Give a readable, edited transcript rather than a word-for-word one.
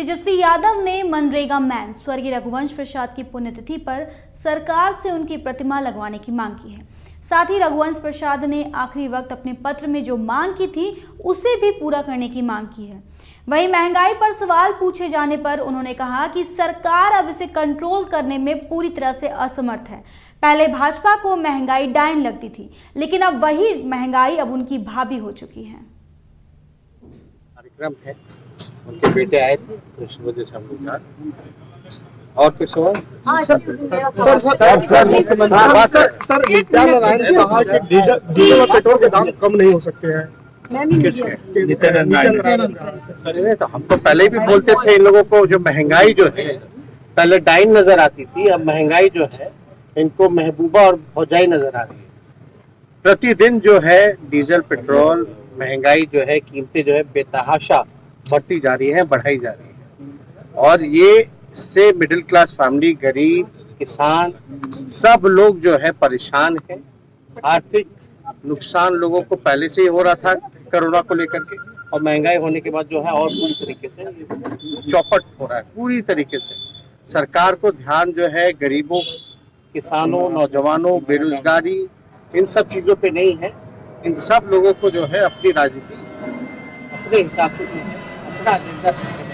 तेजस्वी यादव ने मनरेगा मैन स्वर्गीय रघुवंश प्रसाद की पुण्यतिथि पर सरकार से उनकी प्रतिमा लगवाने की मांग की है। साथ ही रघुवंश प्रसाद ने आखिरी वक्त अपने पत्र में जो मांग की थी उसे भी पूरा करने की मांग की है। वहीं महंगाई पर सवाल पूछे जाने पर उन्होंने कहा कि सरकार अब इसे कंट्रोल करने में पूरी तरह से असमर्थ है। पहले भाजपा को महंगाई डायन लगती थी, लेकिन अब वही महंगाई अब उनकी भाभी हो चुकी है। कार्यक्रम है, उनके बेटे आए थे तो इस वजह से हम लोग साथ। और कुछ सवाल? सर नित्या नारायण ने कहा कि डीजल और पेट्रोल के दाम कम नहीं हो सकते हैं। नित्या नारायण तो हम तो पहले भी बोलते थे इन लोगों को, जो महंगाई जो है पहले डाइन नजर आती थी, अब महंगाई जो है इनको महबूबा और भौजाई नजर आ रही है। प्रतिदिन जो है डीजल पेट्रोल महंगाई जो है, कीमतें जो है बेतहाशा बढ़ती जा रही है, बढ़ाई जा रही है, और ये से मिडिल क्लास फैमिली, गरीब, किसान, सब लोग जो है परेशान हैं। आर्थिक नुकसान लोगों को पहले से ही हो रहा था कोरोना को लेकर के, और महंगाई होने के बाद जो है और पूरी तरीके से चौपट हो रहा है। पूरी तरीके से सरकार को ध्यान जो है गरीबों, किसानों, नौजवानों, बेरोजगारी, इन सब चीज़ों पे नहीं है। इन सब लोगों को जो है अपनी राजनीति अपने हिसाब से अपना एजेंडा